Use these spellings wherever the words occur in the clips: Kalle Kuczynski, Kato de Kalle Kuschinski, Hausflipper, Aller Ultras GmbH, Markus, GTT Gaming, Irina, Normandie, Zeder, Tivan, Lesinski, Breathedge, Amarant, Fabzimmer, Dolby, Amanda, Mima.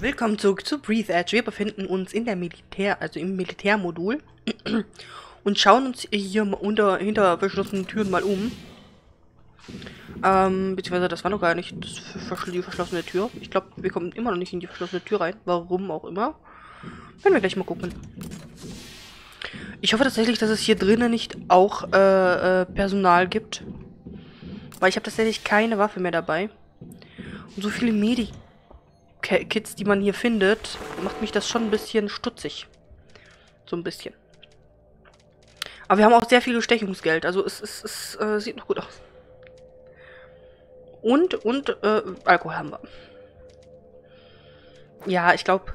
Willkommen zurück zu Breathedge. Wir befinden uns in der im Militärmodul und schauen uns hier hinter verschlossenen Türen mal um. Beziehungsweise das war noch gar nicht die verschlossene Tür. Ich glaube, wir kommen immer noch nicht in die verschlossene Tür rein. Warum auch immer. Können wir gleich mal gucken. Ich hoffe tatsächlich, dass es hier drinnen nicht auch Personal gibt. Weil ich habe tatsächlich keine Waffe mehr dabei. Und so viele Medikits, die man hier findet, macht mich das schon ein bisschen stutzig. So ein bisschen. Aber wir haben auch sehr viel Bestechungsgeld. Also es sieht noch gut aus. Und Alkohol haben wir. Ja, ich glaube,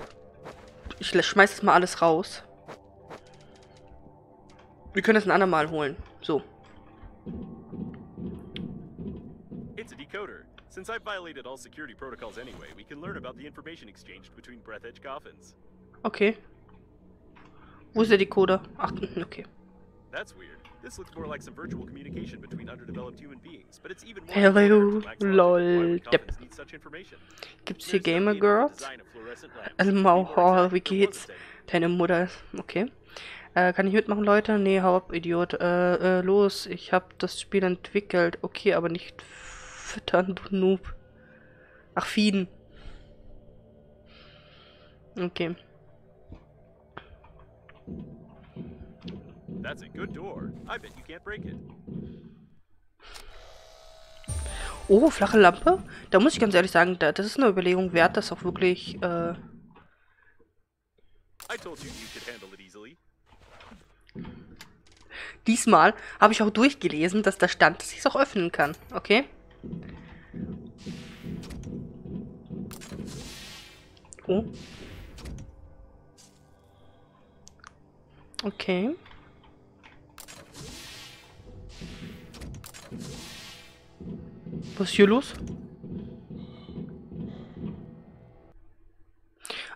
ich schmeiß das mal alles raus. Wir können das ein andermal holen. So. It's a decoder. Since I violated all security protocols anyway, we can learn about the information exchanged between Breathedge coffins. Okay. Wo ist der Decoder? Ach, okay. That's weird. This looks more like some virtual communication between underdeveloped human beings, but it's even more. Hello, lol. Depp. Gibt's hier Gamer Girls? Almau, wie geht's? Deine Mutter. Okay. Kann ich mitmachen, Leute? Nee, hau ab, Idiot. Los, ich hab das Spiel entwickelt. Okay, aber nicht füttern, du Noob. Ach, fieden. Okay. That's a good door. I bet you can't break it. Oh, flache Lampe? Da muss ich ganz ehrlich sagen, das ist eine Überlegung wert, das auch wirklich, Diesmal habe ich auch durchgelesen, dass da stand, dass ich es auch öffnen kann. Okay? Oh. Okay. Was ist hier los?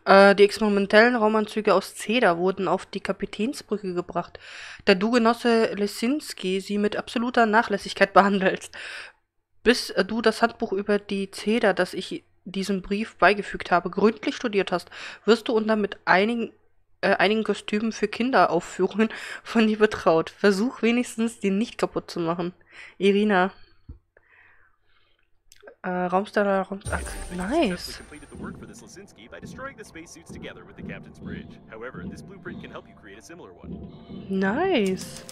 Die experimentellen Raumanzüge aus Zeder wurden auf die Kapitänsbrücke gebracht, da du, Genosse Lesinski, sie mit absoluter Nachlässigkeit behandelst. Bis du das Handbuch über die Zeder, das ich diesem Brief beigefügt habe, gründlich studiert hast, wirst du unter mit einigen Kostümen für Kinderaufführungen von dir betraut. Versuch wenigstens, den nicht kaputt zu machen. Irina. Ach, nice. Nice.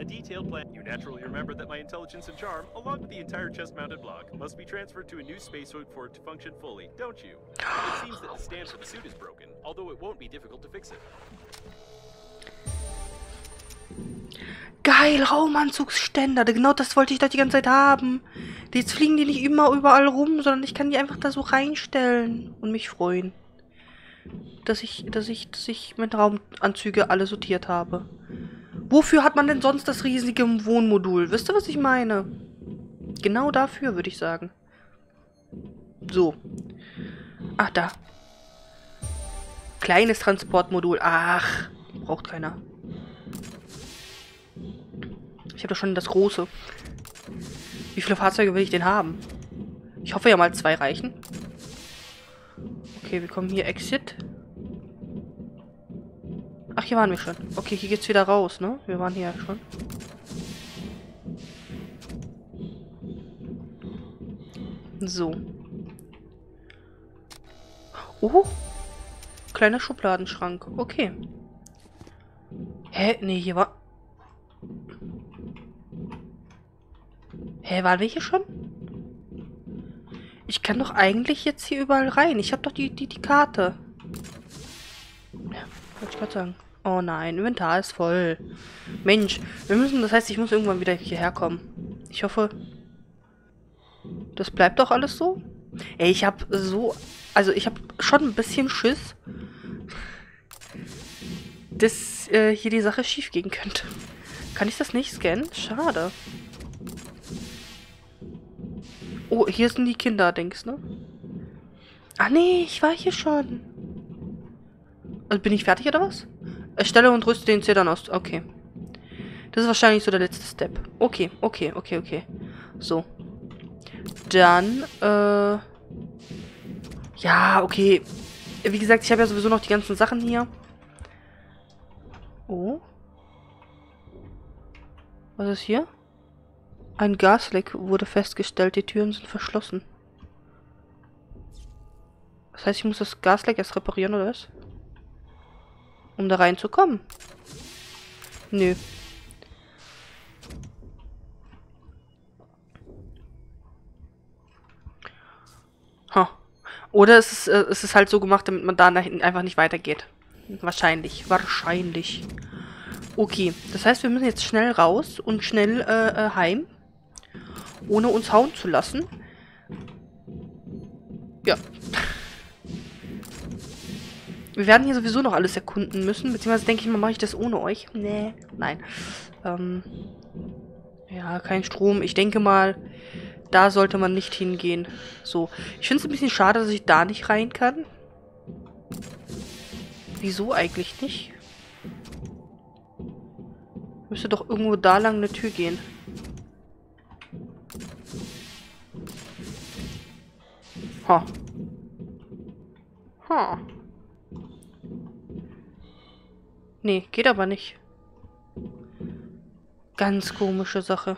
A detailed plan. You naturally remember that my intelligence and charm, along with the entire chest-mounted block, must be transferred to a new spacesuit for it to function fully, don't you? It seems that the stand for the suit is broken, although it won't be difficult to fix it. Geil, Raumanzugsständer. Genau das wollte ich doch die ganze Zeit haben. Jetzt fliegen die nicht immer überall rum, sondern ich kann die einfach da so reinstellen und mich freuen. Dass ich mit Raumanzüge alle sortiert habe. Wofür hat man denn sonst das riesige Wohnmodul? Wisst ihr, was ich meine? Genau dafür, würde ich sagen. So. Ach, da. Kleines Transportmodul. Ach, braucht keiner. Ich habe doch schon das große. Wie viele Fahrzeuge will ich denn haben? Ich hoffe ja mal 2 reichen. Okay, wir kommen hier Exit. Ach, hier waren wir schon. Okay, hier geht's wieder raus, ne? Wir waren hier schon. So. Oh. Kleiner Schubladenschrank. Okay. Hä? Nee, hier war... Hä, waren wir hier schon? Ich kann doch eigentlich jetzt hier überall rein. Ich habe doch die Karte. Ja, wollte ich gerade sagen. Oh nein, Inventar ist voll. Mensch, wir müssen... Das heißt, ich muss irgendwann wieder hierher kommen. Ich hoffe... Das bleibt doch alles so? Ey, ich habe so... Also, ich habe schon ein bisschen Schiss, dass hier die Sache schief gehen könnte. Kann ich das nicht scannen? Schade. Oh, hier sind die Kinder, denkst du, ne? Ah, nee, ich war hier schon. Also bin ich fertig, oder was? Erstelle und rüste den Zedern aus. Okay. Das ist wahrscheinlich so der letzte Step. Okay. So. Dann, Ja, okay. Wie gesagt, ich habe ja sowieso noch die ganzen Sachen hier. Oh. Was ist hier? Ein Gasleck wurde festgestellt. Die Türen sind verschlossen. Das heißt, ich muss das Gasleck erst reparieren, oder was? Um da reinzukommen. Nö. Ha. Oder es ist halt so gemacht, damit man da einfach nicht weitergeht. Wahrscheinlich. Wahrscheinlich. Okay. Das heißt, wir müssen jetzt schnell raus und schnell heim. Ohne uns hauen zu lassen. Ja. Wir werden hier sowieso noch alles erkunden müssen. Beziehungsweise denke ich mal, mache ich das ohne euch. Nee, nein. Ja, kein Strom. Ich denke mal, da sollte man nicht hingehen. So. Ich finde es ein bisschen schade, dass ich da nicht rein kann. Wieso eigentlich nicht? Müsste doch irgendwo da lang eine Tür gehen. Ha. Ha. Nee, geht aber nicht. Ganz komische Sache.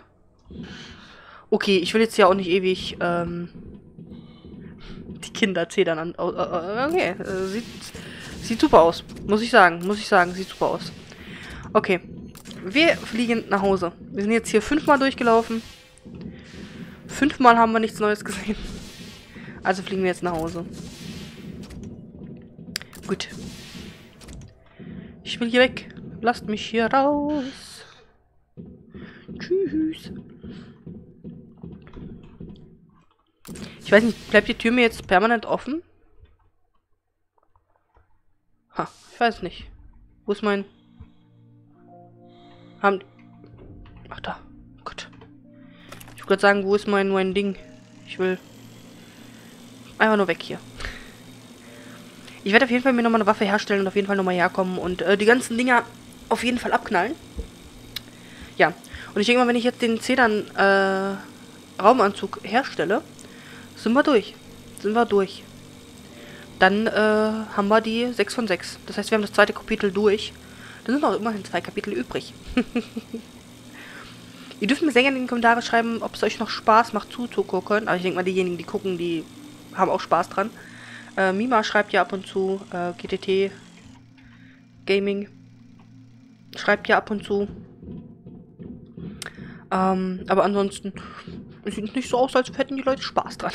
Okay, ich will jetzt ja auch nicht ewig die Kinder zedern an. Okay, sieht super aus. Muss ich sagen, sieht super aus. Okay, wir fliegen nach Hause. Wir sind jetzt hier 5-mal durchgelaufen. 5-mal haben wir nichts Neues gesehen. Also fliegen wir jetzt nach Hause. Gut. Ich will hier weg. Lasst mich hier raus. Tschüss. Ich weiß nicht, bleibt die Tür mir jetzt permanent offen? Ha, ich weiß nicht. Wo ist mein... Ach da. Oh Gott. Ich wollte gerade sagen, wo ist mein Ding? Ich will... einfach nur weg hier. Ich werde auf jeden Fall mir nochmal eine Waffe herstellen und auf jeden Fall nochmal herkommen und die ganzen Dinger auf jeden Fall abknallen. Ja, und ich denke mal, wenn ich jetzt den Zedern Raumanzug herstelle, sind wir durch. Dann haben wir die 6 von 6. Das heißt, wir haben das zweite Kapitel durch. Dann sind noch immerhin 2 Kapitel übrig. Ihr dürft mir sehr gerne in die Kommentare schreiben, ob es euch noch Spaß macht zuzugucken. Aber ich denke mal, diejenigen, die gucken, die haben auch Spaß dran. Mima schreibt ja ab und zu, GTT Gaming schreibt ja ab und zu. Aber ansonsten sieht es nicht so aus, als hätten die Leute Spaß dran.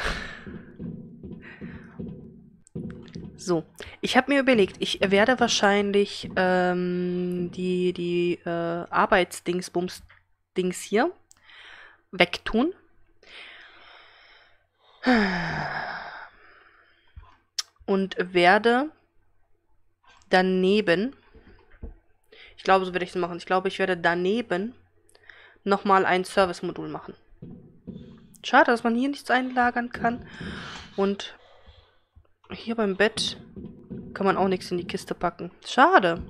So, ich habe mir überlegt, ich werde wahrscheinlich die Arbeitsdingsbums-Dings hier wegtun. Und werde daneben, ich glaube, so werde ich es machen, ich glaube, ich werde daneben nochmal ein Service-Modul machen. Schade, dass man hier nichts einlagern kann. Und hier beim Bett kann man auch nichts in die Kiste packen. Schade.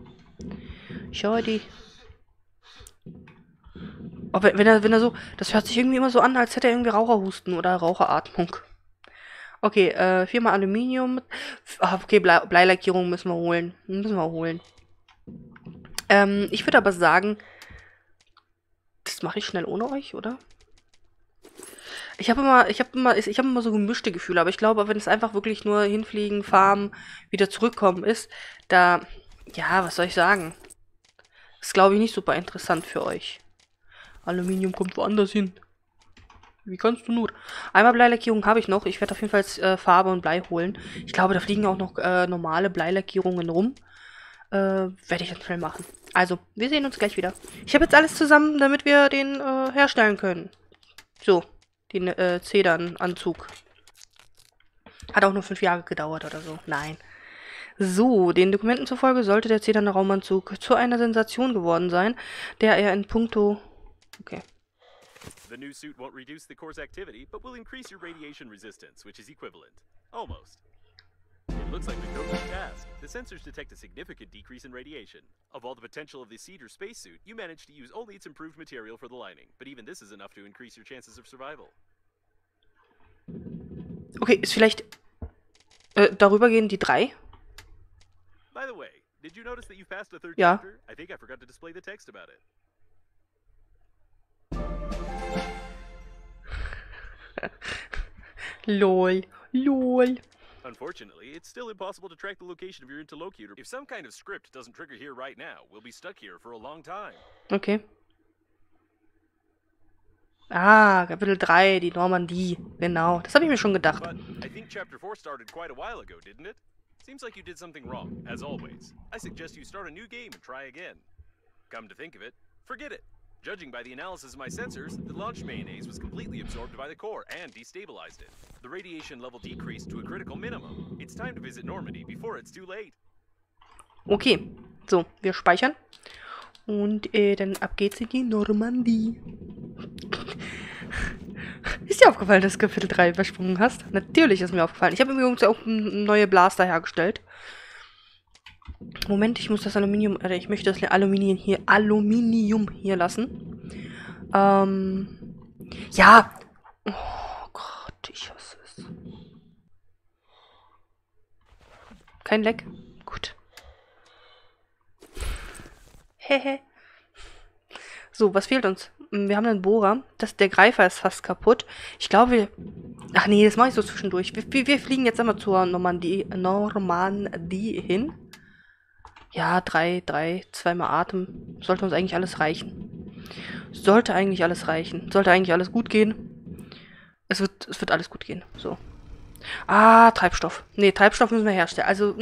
Schade. Oh, wenn er so, das hört sich irgendwie immer so an, als hätte er irgendwie Raucherhusten oder Raucheratmung. Okay, 4-mal Aluminium. Okay, Bleilackierung müssen wir holen. Ich würde aber sagen, das mache ich schnell ohne euch, oder? Ich habe immer so gemischte Gefühle, aber ich glaube, wenn es einfach wirklich nur hinfliegen, farmen, wieder zurückkommen ist, da, ja, was soll ich sagen? Ist, glaube ich, nicht super interessant für euch. Aluminium kommt woanders hin. Wie kannst du nur? Einmal Bleilackierung habe ich noch. Ich werde auf jeden Fall Farbe und Blei holen. Ich glaube, da fliegen auch noch normale Bleilackierungen rum. Werde ich dann schnell machen. Also, wir sehen uns gleich wieder. Ich habe jetzt alles zusammen, damit wir den herstellen können. So, den Zedernanzug. Hat auch nur 5 Jahre gedauert oder so. Nein. So, den Dokumenten zufolge sollte der Zederne Raumanzug zu einer Sensation geworden sein, der er in puncto... Okay. The new suit won't reduce the core's activity, but will increase your radiation resistance, which is equivalent. Almost. It looks like we've done the task. The sensors detect a significant decrease in radiation. Of all the potential of the Zeder spacesuit, you managed to use only its improved material for the lining, but even this is enough to increase your chances of survival. Okay, ist vielleicht Darüber gehen die drei. Ja. Lol, lol. Unfortunately, it's still impossible to track the location of your interlocutor. If some kind of script doesn't trigger here right now, we'll be stuck here for a long time. Okay. Ah, Kapitel 3, die Normandie. Genau, das habe ich mir schon gedacht. But I think Chapter 4 started quite a while ago, didn't it? Seems like you did something wrong, as always. I suggest you start a new game and try again. Come to think of it, forget it. Judging by the analysis of my sensors, the launch mayonnaise was completely absorbed by the core and destabilized it. The radiation level decreased to a critical minimum. It's time to visit Normandy before it's too late. Okay, so, wir speichern. Und dann ab geht's in die Normandie. Ist dir aufgefallen, dass du Kapitel 3 übersprungen hast? Natürlich ist mir aufgefallen. Ich habe übrigens auch neue Blaster hergestellt. Moment, ich muss das Aluminium, oder ich möchte das Aluminium hier lassen. Ja. Oh Gott, ich hasse es. Kein Leck. Gut. Hehe. So, was fehlt uns? Wir haben einen Bohrer. Der Greifer ist fast kaputt. Ich glaube, wir... Ach nee, das mache ich so zwischendurch. Wir fliegen jetzt einmal zur Normandie hin. Ja, 2 mal Atem. Sollte uns eigentlich alles reichen. Sollte eigentlich alles reichen. Sollte eigentlich alles gut gehen. Es wird alles gut gehen. So. Ah, Treibstoff. Nee, Treibstoff müssen wir herstellen. Also,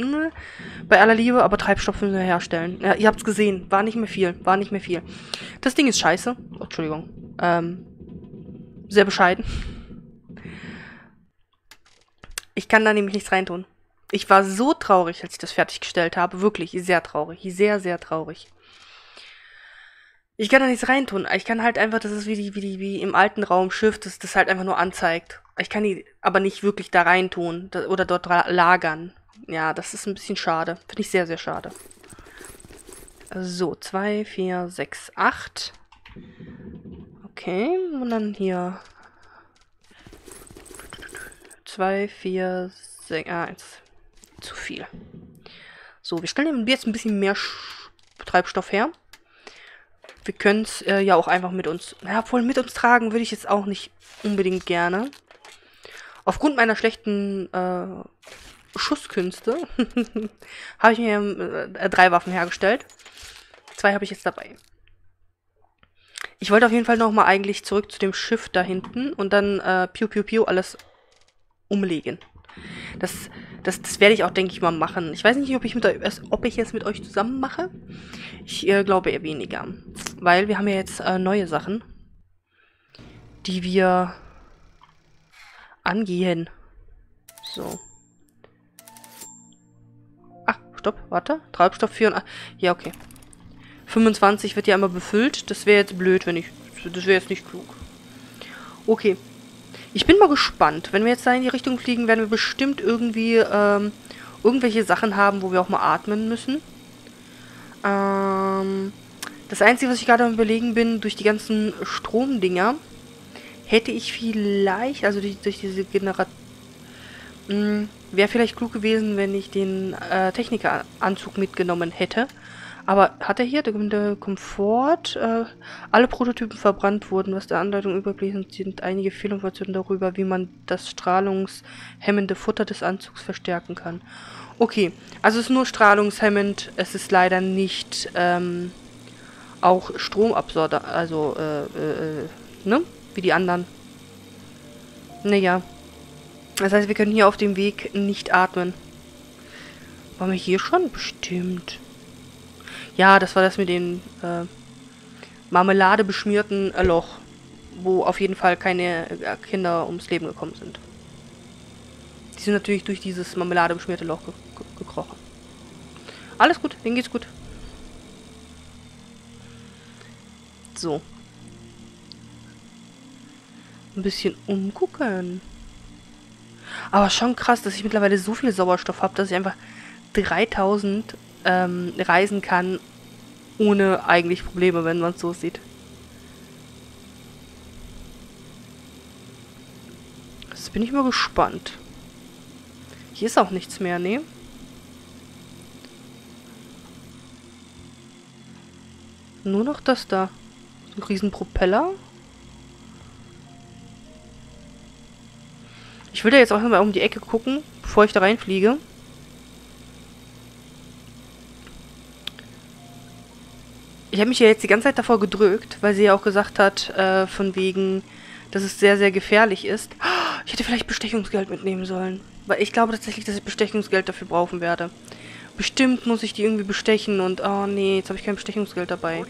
bei aller Liebe, aber Treibstoff müssen wir herstellen. Ja, ihr habt's gesehen. War nicht mehr viel. War nicht mehr viel. Das Ding ist scheiße. Oh, Entschuldigung. Sehr bescheiden. Ich kann da nämlich nichts reintun. Ich war so traurig, als ich das fertiggestellt habe. Wirklich, sehr traurig. Sehr, sehr traurig. Ich kann da nichts reintun. Ich kann halt einfach, das ist wie im alten Raum Schiff, dass das halt einfach nur anzeigt. Ich kann die aber nicht wirklich da reintun oder dort lagern. Ja, das ist ein bisschen schade. Finde ich sehr, sehr schade. So, 2, 4, 6, 8. Okay, und dann hier. 2, 4, 6, 1. Zu viel. So, wir stellen jetzt ein bisschen mehr Treibstoff her. Wir können es ja auch einfach mit uns... Naja, obwohl mit uns tragen würde ich jetzt auch nicht unbedingt gerne. Aufgrund meiner schlechten Schusskünste habe ich mir 3 Waffen hergestellt. 2 habe ich jetzt dabei. Ich wollte auf jeden Fall nochmal eigentlich zurück zu dem Schiff da hinten und dann piu piu piu alles umlegen. Das werde ich auch, denke ich mal, machen. Ich weiß nicht, ob ich es mit euch zusammen mache. Ich glaube eher weniger. Weil wir haben ja jetzt neue Sachen, die wir angehen. So. Ach, stopp, warte. Treibstoff 4. Ja, okay. 25 wird ja immer befüllt. Das wäre jetzt blöd, das wäre jetzt nicht klug. Okay. Ich bin mal gespannt. Wenn wir jetzt da in die Richtung fliegen, werden wir bestimmt irgendwie irgendwelche Sachen haben, wo wir auch mal atmen müssen. Das Einzige, was ich gerade am Überlegen bin, durch die ganzen Stromdinger, hätte ich vielleicht, also durch diese Generatoren, wäre vielleicht klug gewesen, wenn ich den Technikeranzug mitgenommen hätte. Aber hat er hier der Komfort? Alle Prototypen verbrannt wurden, was der Anleitung üblich ist, sind einige Fehlinformationen darüber, wie man das strahlungshemmende Futter des Anzugs verstärken kann. Okay, also es ist nur strahlungshemmend, es ist leider nicht auch Stromabsorber, also ne? Wie die anderen. Naja. Das heißt, wir können hier auf dem Weg nicht atmen. Waren wir hier schon? Bestimmt. Ja, das war das mit dem Marmelade beschmierten Loch, wo auf jeden Fall keine Kinder ums Leben gekommen sind. Die sind natürlich durch dieses Marmelade beschmierte Loch gekrochen. Alles gut, denen geht's gut. So. Ein bisschen umgucken. Aber schon krass, dass ich mittlerweile so viel Sauerstoff habe, dass ich einfach 3000... reisen kann, ohne eigentlich Probleme, wenn man es so sieht. Jetzt bin ich mal gespannt. Hier ist auch nichts mehr, ne? Nur noch das da. So ein Riesenpropeller. Ich will da jetzt auch nochmal um die Ecke gucken, bevor ich da reinfliege. Ich habe mich ja jetzt die ganze Zeit davor gedrückt, weil sie ja auch gesagt hat, von wegen, dass es sehr, sehr gefährlich ist. Ich hätte vielleicht Bestechungsgeld mitnehmen sollen. Weil ich glaube tatsächlich, dass ich Bestechungsgeld dafür brauchen werde. Bestimmt muss ich die irgendwie bestechen und oh nee, jetzt habe ich kein Bestechungsgeld dabei.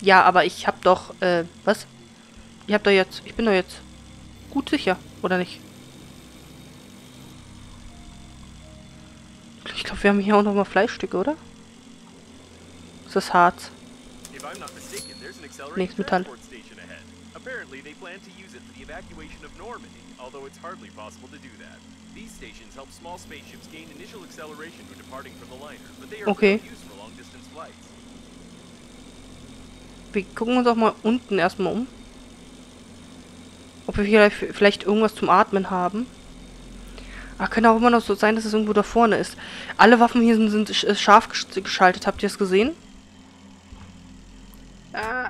Ja, aber ich hab doch, was? Ich hab doch jetzt, ich bin doch jetzt gut sicher, oder nicht? Ich glaube, wir haben hier auch nochmal Fleischstücke, oder? Ist das Harz? Nächstes Metall. Apparently, they plan to use it for the evacuation of Normandy, although it's hardly possible to do that. These stations help small spaceships gain initial acceleration when departing from the liner, but they are used for long-distance flights. Wir gucken uns auch mal unten erstmal um. Ob wir hier vielleicht irgendwas zum Atmen haben. Ach, kann auch immer noch so sein, dass es irgendwo da vorne ist. Alle Waffen hier sind scharf geschaltet. Habt ihr es gesehen?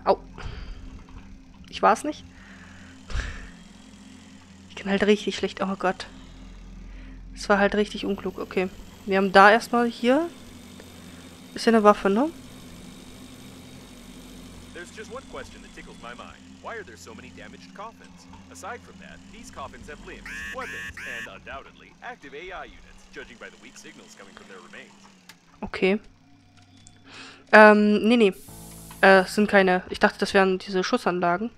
Au. Ich war's nicht. Ich kann halt richtig schlecht... Oh Gott. Das war halt richtig unklug. Okay. Wir haben da erstmal hier... Ist ja eine Waffe, ne? Okay. Nee. Es sind keine... Ich dachte, das wären diese Schussanlagen.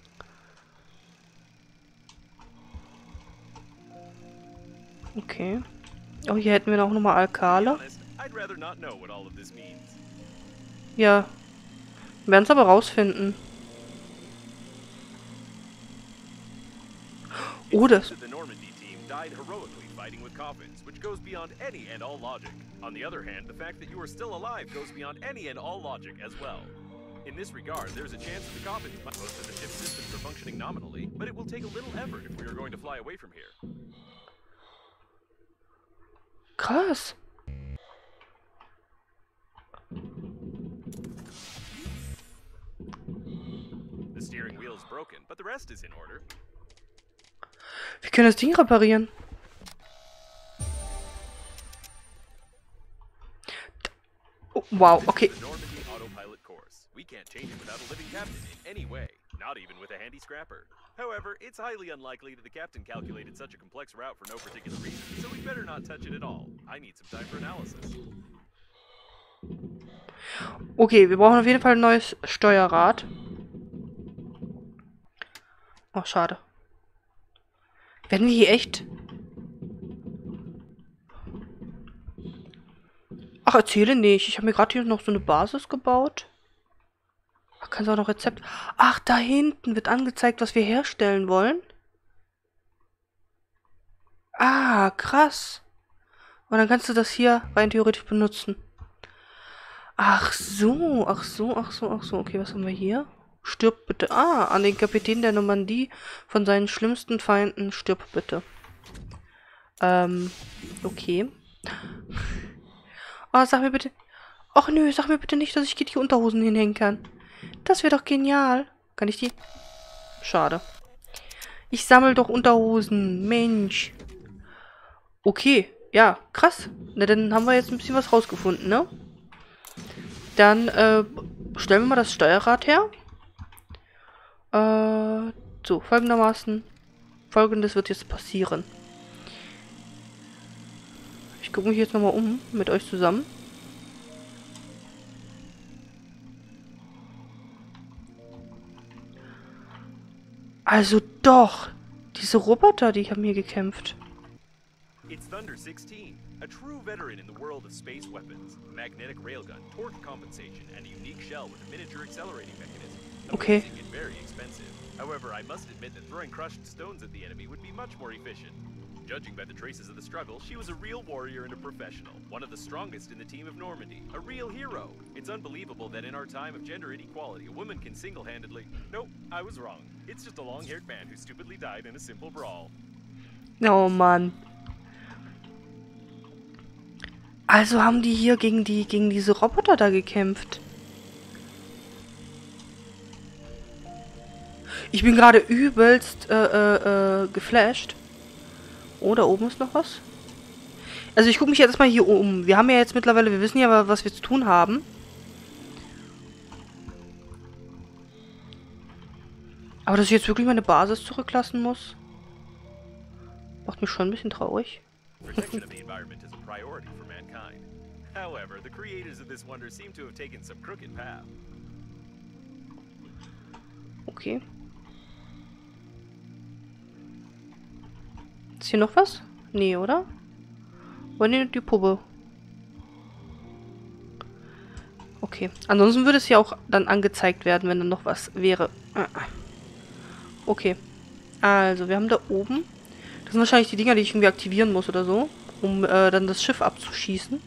Okay. Oh, hier hätten wir noch nochmal Alkale. Ja. Wir werden es aber rausfinden. Oh, das... In this regard, there's a chance that the coffins might most of the ship systems are functioning nominally, but it will take a little effort if we are going to fly away from here. Krass. The steering wheel is broken, but the rest is in order. Wir können das Ding reparieren. Oh, wow, okay. We can't change it without a living captain in any way, not even with a handy scrapper. However, it's highly unlikely that the captain calculated such a complex route for no particular reason, so we better not touch it at all. I need some time for analysis. Okay, wir brauchen auf jeden Fall ein neues Steuerrad. Oh, schade. Werden wir hier echt... Ach, erzähle nicht. Ich habe mir gerade hier noch so eine Basis gebaut. Kannst du auch noch Rezept... Ach, da hinten wird angezeigt, was wir herstellen wollen. Ah, krass. Und dann kannst du das hier rein theoretisch benutzen. Ach so, ach so, ach so, ach so. Okay, was haben wir hier? Stirb bitte. Ah, an den Kapitän der Normandie von seinen schlimmsten Feinden. Stirb bitte. Okay. Ah, sag mir bitte... Ach nö, sag mir bitte nicht, dass ich dir die Unterhosen hinhängen kann. Das wäre doch genial. Kann ich die? Schade. Ich sammle doch Unterhosen. Mensch. Okay. Ja, krass. Na, dann haben wir jetzt ein bisschen was rausgefunden, ne? Dann, stellen wir mal das Steuerrad her. So, folgendermaßen. Folgendes wird jetzt passieren. Ich gucke mich jetzt nochmal um mit euch zusammen. Also doch, diese Roboter, die haben hier gekämpft. It's Thunder 16, a true veteran in the world of space weapons, magnetic railgun, torque compensation and a unique shell with a miniature accelerating mechanism. Okay. Very expensive. However, I must admit that throwing crushed stones at the enemy would be much more efficient. Judging by the traces of the struggle, she was a real warrior and a professional, one of the strongest in the team of Normandy, a real hero. It's unbelievable that in our time of gender inequality, a woman can single-handedly... Nope, I was wrong. It's just a long-haired man who stupidly died in a simple brawl. Oh Mann. Also haben die hier gegen diese Roboter da gekämpft. Ich bin gerade übelst geflasht. Oh, da oben ist noch was. Also ich gucke mich jetzt mal hier um. Wir haben ja jetzt mittlerweile, wir wissen ja, was wir zu tun haben. Aber dass ich jetzt wirklich meine Basis zurücklassen muss, macht mich schon ein bisschen traurig. Protection of the environment is a priority for mankind. However, the creators of this wonder seem to have taken some crooked path. Okay. Ist hier noch was? Nee, oder? Wollen die die Puppe? Okay. Ansonsten würde es ja auch dann angezeigt werden, wenn dann noch was wäre. Okay. Also, wir haben da oben... Das sind wahrscheinlich die Dinger, die ich irgendwie aktivieren muss oder so, um dann das Schiff abzuschießen.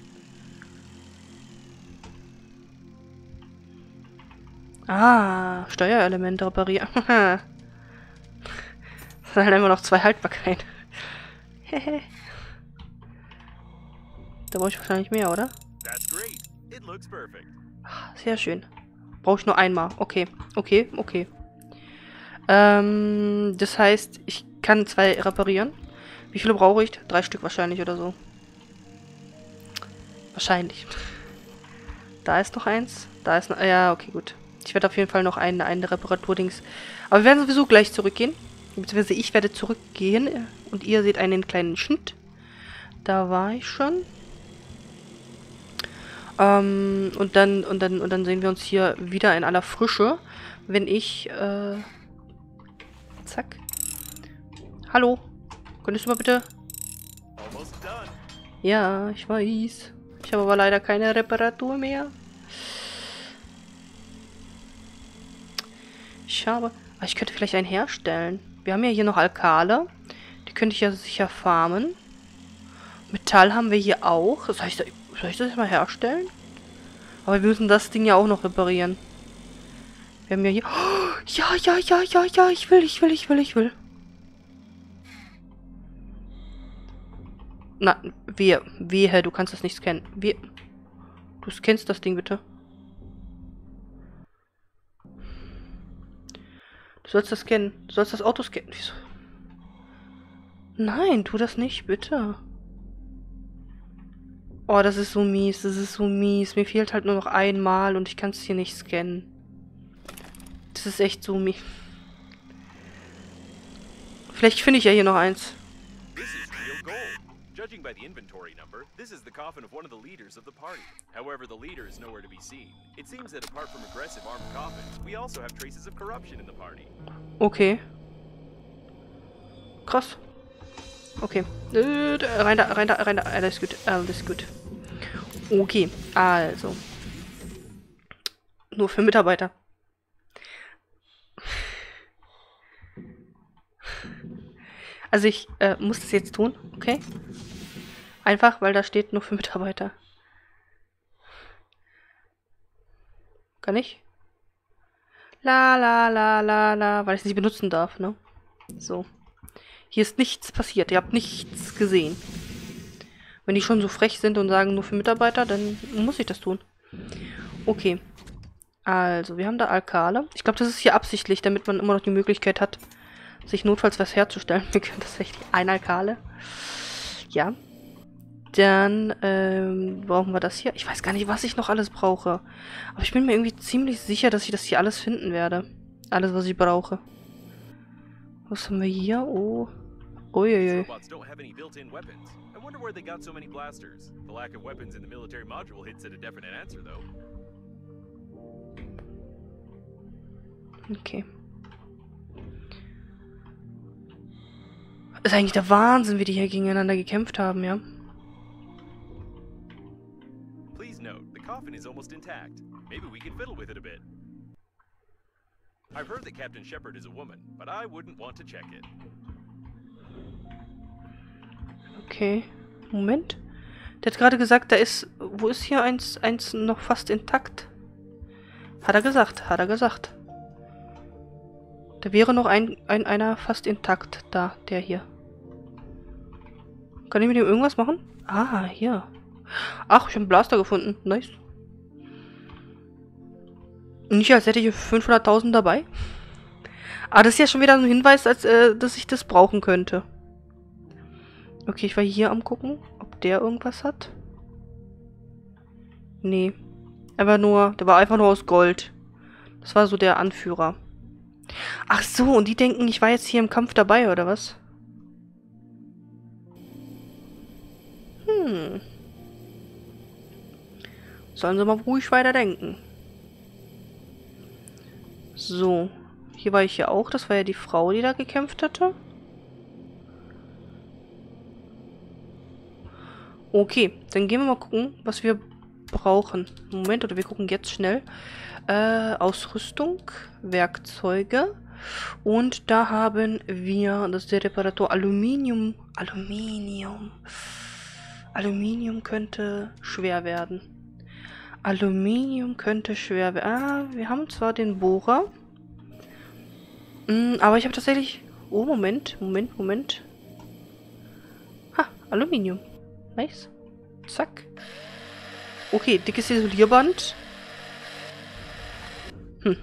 Ah, Steuerelemente reparieren. Das sind halt immer noch 2 Haltbarkeiten. Da brauche ich wahrscheinlich mehr, oder? Sehr schön. Brauche ich nur einmal. Okay, okay, okay. Das heißt, ich kann 2 reparieren. Wie viele brauche ich? 3 Stück wahrscheinlich oder so. Wahrscheinlich. Da ist noch eins. Da ist noch... Ja, okay, gut. Ich werde auf jeden Fall noch eine Reparatur-Dings... Aber wir werden sowieso gleich zurückgehen. Beziehungsweise ich werde zurückgehen. Und ihr seht einen kleinen Schnitt. Da war ich schon. Und dann sehen wir uns hier wieder in aller Frische. Wenn ich... Zack. Hallo. Könntest du mal bitte... Ja, ich weiß. Ich habe aber leider keine Reparatur mehr. Ich habe... Ah, ich könnte vielleicht einen herstellen. Wir haben ja hier noch Alkale. Die könnte ich ja sicher farmen. Metall haben wir hier auch. Das heißt, soll ich das mal herstellen? Aber wir müssen das Ding ja auch noch reparieren. Wir haben ja hier... Oh, ja. Ich will. Na, wehe, du kannst das nicht scannen. Du scannst das Ding bitte. Du sollst das scannen. Du sollst das Auto scannen. Wieso? Nein, tu das nicht, bitte. Oh, das ist so mies, Mir fehlt halt nur noch einmal und ich kann es hier nicht scannen. Das ist echt so mies. Vielleicht finde ich ja hier noch eins. Judging by the inventory number, this is the coffin of one of the leaders of the party. However, the leader is nowhere to be seen. It seems that apart from aggressive armed coffins, we also have traces of corruption in the party. Okay. Krass. Okay. Rein da. Alles gut. Okay, also. Nur für Mitarbeiter. Also ich muss das jetzt tun, okay? Einfach, weil da steht nur für Mitarbeiter. Kann ich? Weil ich es nicht benutzen darf, ne? So. Hier ist nichts passiert, ihr habt nichts gesehen. Wenn die schon so frech sind und sagen nur für Mitarbeiter, dann muss ich das tun. Okay. Also, wir haben da Alkale. Ich glaube, das ist hier absichtlich, damit man immer noch die Möglichkeit hat, sich notfalls was herzustellen. Wir können tatsächlich ein Alkale. Ja. Dann brauchen wir das hier. Ich weiß gar nicht, was ich noch alles brauche. Aber ich bin mir irgendwie ziemlich sicher, dass ich das hier alles finden werde. Alles, was ich brauche. Was haben wir hier? Oh. Uiuiui. Okay. Das ist eigentlich der Wahnsinn, wie die hier gegeneinander gekämpft haben, ja. Okay. Moment. Der hat gerade gesagt, da ist... Wo ist hier eins noch fast intakt? Hat er gesagt, hat er gesagt. Da wäre noch einer fast intakt da, der hier. Kann ich mit dem irgendwas machen? Ah, hier. Ach, ich habe einen Blaster gefunden. Nice. Nicht, als hätte ich 500.000 dabei. Aber das ist ja schon wieder so ein Hinweis, als dass ich das brauchen könnte. Okay, ich war hier am gucken, ob der irgendwas hat. Nee. Der war einfach nur aus Gold. Das war so der Anführer. Ach so, und die denken, ich war jetzt hier im Kampf dabei, oder was? Hm. Sollen sie mal ruhig weiterdenken. So. Hier war ich ja auch. Das war ja die Frau, die da gekämpft hatte. Okay, dann gehen wir mal gucken, was wir brauchen. Moment, oder wir gucken jetzt schnell. Ausrüstung, Werkzeuge. Und da haben wir, das ist der Reparator, Aluminium. Aluminium könnte schwer werden. Ah, wir haben zwar den Bohrer. Aber ich habe tatsächlich... Oh, Moment. Ha, Aluminium. Nice. Zack. Okay, dickes Isolierband. Hm.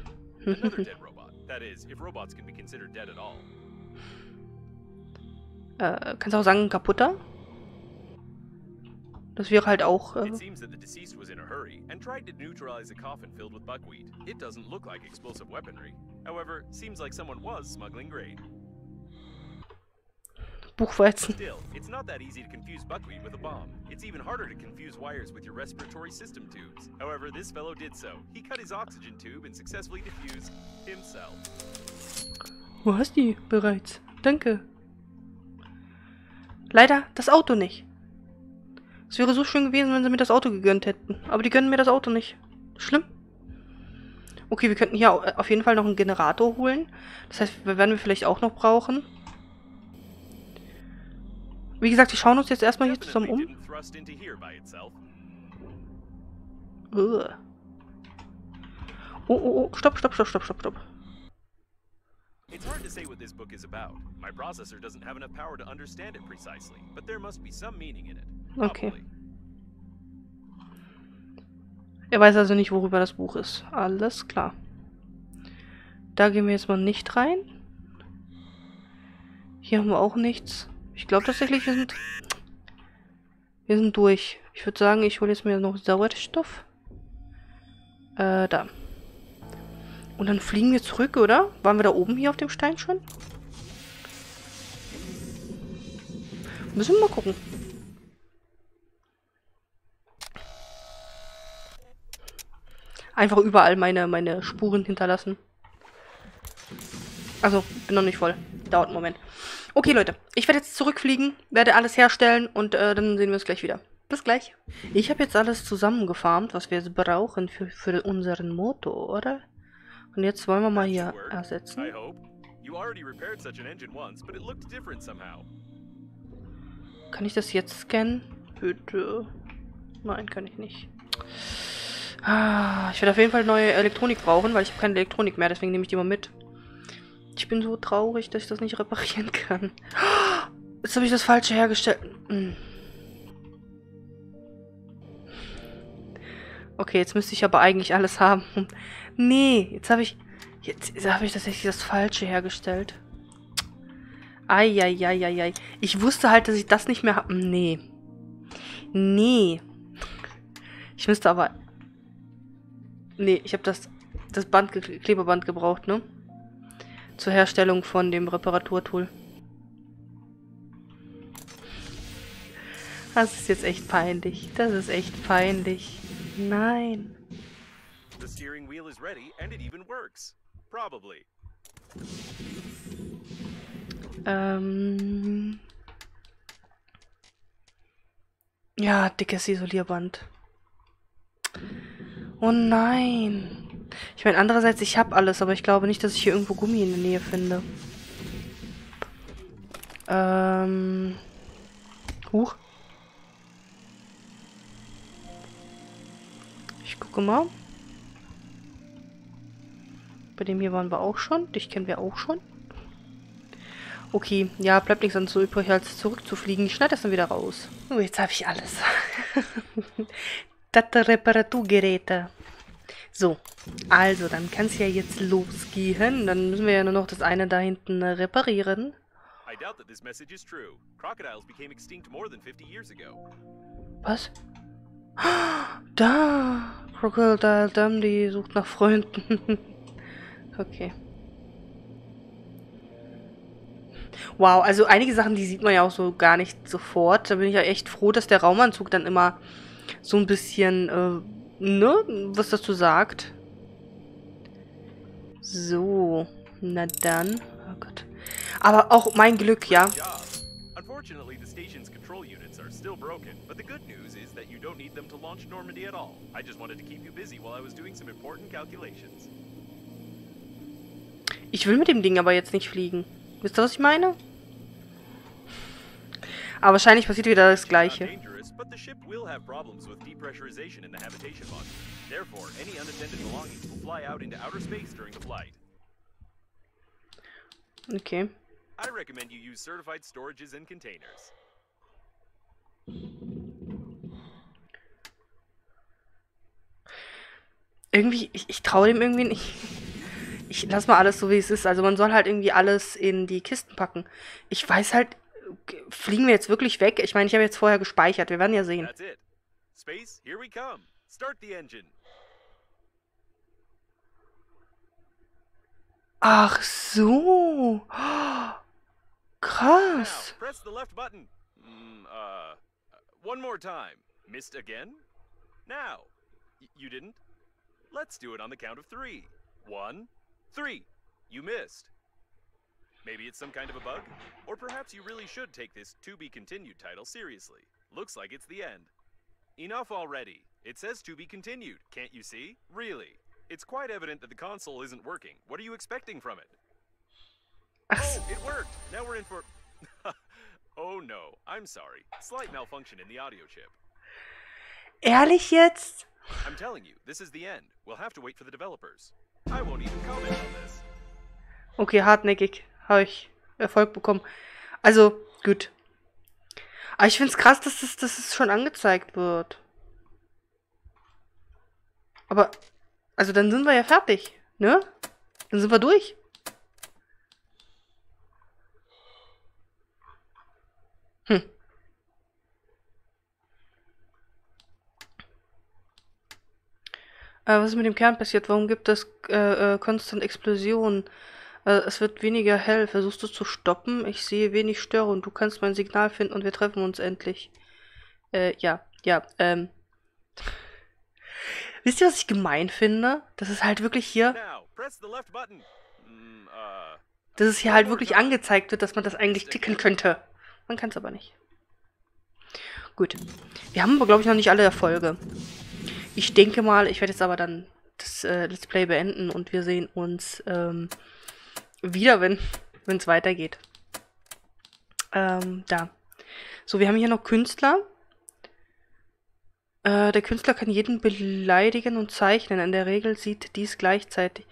Kannst du auch sagen, kaputter? Das wäre halt auch... Buchweizen. Wo hast du die bereits? Danke. Leider das Auto nicht. Es wäre so schön gewesen, wenn sie mir das Auto gegönnt hätten. Aber die gönnen mir das Auto nicht. Schlimm. Okay, wir könnten hier auf jeden Fall noch einen Generator holen. Das heißt, werden wir vielleicht auch noch brauchen. Wie gesagt, wir schauen uns jetzt erstmal hier zusammen um. Oh, stopp. It's hard to say what this book is about. My processor doesn't have enough power to understand it precisely, but there must be some meaning in it. Okay. Er weiß also nicht, worüber das Buch ist. Alles klar. Da gehen wir jetzt mal nicht rein. Hier haben wir auch nichts. Ich glaube tatsächlich, wir sind durch. Ich würde sagen, ich hole jetzt mir noch Sauerstoff. Da. Und dann fliegen wir zurück, oder? Waren wir da oben hier auf dem Stein schon? Müssen wir mal gucken. Einfach überall meine Spuren hinterlassen. Also, bin noch nicht voll. Dauert einen Moment. Okay, Leute. Ich werde jetzt zurückfliegen, werde alles herstellen und dann sehen wir uns gleich wieder. Bis gleich. Ich habe jetzt alles zusammengefarmt, was wir jetzt brauchen für unseren Motor, oder? Und jetzt wollen wir mal hier ersetzen. Kann ich das jetzt scannen? Bitte. Nein, kann ich nicht. Ah, ich werde auf jeden Fall neue Elektronik brauchen, weil ich habe keine Elektronik mehr, deswegen nehme ich die mal mit. Ich bin so traurig, dass ich das nicht reparieren kann. Jetzt habe ich das Falsche hergestellt. Okay, jetzt müsste ich aber eigentlich alles haben. Nee, jetzt habe ich tatsächlich das Falsche hergestellt. Eieieiei. Ich wusste halt, dass ich das nicht mehr habe. Nee. Ich müsste aber... Nee, ich habe das Klebeband gebraucht, ne? Zur Herstellung von dem Reparaturtool. Das ist jetzt echt peinlich. Nein. Das steering wheel is ready and it even works. Probably. Ja, dickes Isolierband. Oh nein. Ich meine, andererseits, ich habe alles, aber ich glaube nicht, dass ich hier irgendwo Gummi in der Nähe finde. Huch. Ich gucke mal. Bei dem hier waren wir auch schon. Dich kennen wir auch schon. Okay, ja, bleibt nichts anderes übrig, als zurückzufliegen. Ich schneide das dann wieder raus. Oh, jetzt habe ich alles. Das Reparaturgeräte. So, also, dann kann es ja jetzt losgehen. Dann müssen wir ja nur noch das eine da hinten reparieren. Was? Da! Crocodile Dam, die sucht nach Freunden. Okay. Wow, also einige Sachen, die sieht man ja auch so gar nicht sofort. Da bin ich ja echt froh, dass der Raumanzug dann immer so ein bisschen, ne, was dazu sagt. So, na dann. Oh Gott. Aber auch mein Glück, ja. Unfortunately, the station's control units are still broken, but the good news is that you don't need them to launch Normandy at all. I just wanted to keep you busy while I was doing some important calculations. Ich will mit dem Ding aber jetzt nicht fliegen. Wisst ihr, was ich meine? Aber wahrscheinlich passiert wieder das Gleiche. Okay. Irgendwie, ich traue dem irgendwie nicht. Ich lass mal alles so, wie es ist. Also man soll halt irgendwie alles in die Kisten packen. Ich weiß halt, fliegen wir jetzt wirklich weg? Ich meine, ich habe jetzt vorher gespeichert. Wir werden ja sehen. Space, here we come. Start the engine. Ach so. Oh, krass. Now, press the left button. One more time. Missed again? Now. You didn't? Let's do it on the count of 3. 1, 3. You missed. Maybe it's some kind of a bug, or perhaps you really should take this to be continued title seriously. Looks like it's the end. Enough already. It says to be continued. Can't you see? Really? It's quite evident that the console isn't working. What are you expecting from it? Oh, it worked. Now we're in for Oh no. I'm sorry. Slight malfunction in the audio chip. Ehrlich jetzt? I'm telling you, this is the end. We'll have to wait for the developers. I won't even comment on this. Okay, hartnäckig. Habe ich Erfolg bekommen. Also, gut. Aber ich finde es krass, dass es schon angezeigt wird. Aber, also dann sind wir ja fertig, ne? Dann sind wir durch. Hm. Was ist mit dem Kern passiert? Warum gibt es konstant Explosionen? Es wird weniger hell. Versuchst du es zu stoppen? Ich sehe wenig Störung. Du kannst mein Signal finden und wir treffen uns endlich. Wisst ihr, was ich gemein finde? Das ist halt wirklich hier... Dass es hier halt wirklich angezeigt wird, dass man das eigentlich ticken könnte. Man kann es aber nicht. Gut. Wir haben aber, glaube ich, noch nicht alle Erfolge. Ich denke mal, ich werde jetzt aber dann das Let's Play beenden und wir sehen uns wieder, wenn es weitergeht. Da. So, wir haben hier noch Künstler. Der Künstler kann jeden beleidigen und zeichnen. In der Regel sieht dies gleichzeitig.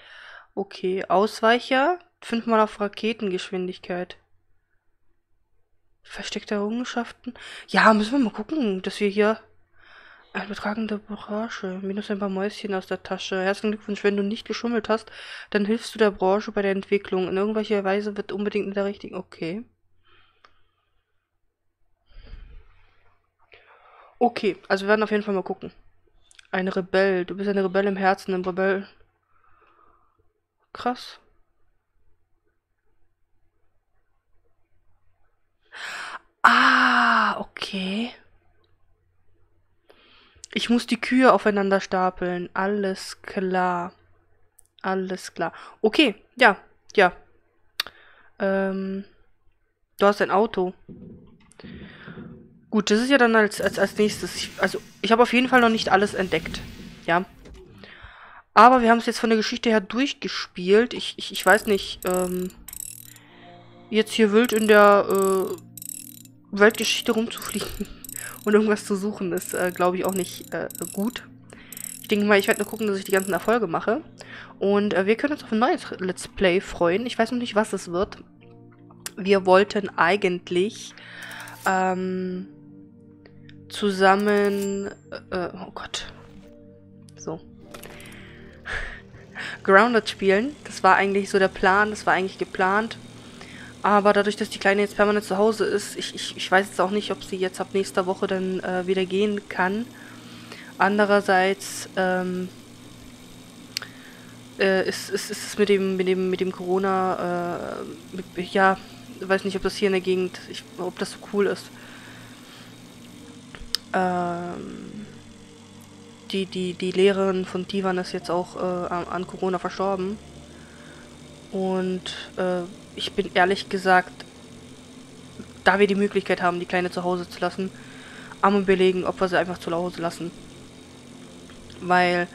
Okay, Ausweicher. 5-mal auf Raketengeschwindigkeit. Versteckte Errungenschaften. Ja, müssen wir mal gucken, dass wir hier... Eine betragende Branche. Minus ein paar Mäuschen aus der Tasche. Herzlichen Glückwunsch, wenn du nicht geschummelt hast, dann hilfst du der Branche bei der Entwicklung. In irgendwelcher Weise wird unbedingt in der richtigen... Okay. Okay, also wir werden auf jeden Fall mal gucken. Ein Rebell. Du bist ein Rebell im Herzen, ein Rebell. Krass. Ah, okay. Ich muss die Kühe aufeinander stapeln. Alles klar. Alles klar. Okay, ja, ja. Du hast ein Auto. Gut, das ist ja dann als nächstes. Ich habe auf jeden Fall noch nicht alles entdeckt. Ja. Aber wir haben es jetzt von der Geschichte her durchgespielt. Ich weiß nicht. Jetzt hier wild in der Weltgeschichte rumzufliegen und irgendwas zu suchen, ist, glaube ich, auch nicht gut. Ich denke mal, ich werde nur gucken, dass ich die ganzen Erfolge mache. Und wir können uns auf ein neues Let's Play freuen. Ich weiß noch nicht, was es wird. Wir wollten eigentlich zusammen... oh Gott. So. Grounded spielen. Das war eigentlich so der Plan. Das war eigentlich geplant. Aber dadurch, dass die Kleine jetzt permanent zu Hause ist, ich weiß jetzt auch nicht, ob sie jetzt ab nächster Woche dann wieder gehen kann. Andererseits ist es mit dem Corona, ja, ich weiß nicht, ob das hier in der Gegend, ob das so cool ist. Die Lehrerin von Tivan ist jetzt auch an Corona verstorben. Und ich bin ehrlich gesagt, da wir die Möglichkeit haben, die Kleine zu Hause zu lassen, am Überlegen, ob wir sie einfach zu Hause lassen. Weil,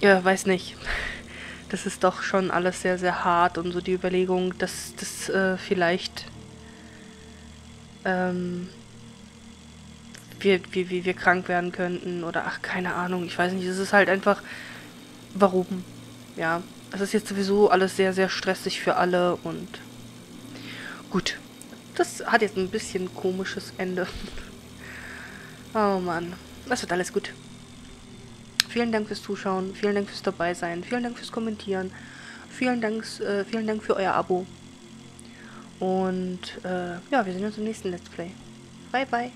ja, weiß nicht, das ist doch schon alles sehr, sehr hart und so die Überlegung, dass das vielleicht wir krank werden könnten oder ach, keine Ahnung, ich weiß nicht, es ist halt einfach, warum, ja. Es ist jetzt sowieso alles sehr, sehr stressig für alle und gut. Das hat jetzt ein bisschen komisches Ende. Oh Mann, das wird alles gut. Vielen Dank fürs Zuschauen, vielen Dank fürs Dabeisein, vielen Dank fürs Kommentieren, vielen Dank für euer Abo. Und ja, wir sehen uns im nächsten Let's Play. Bye, bye.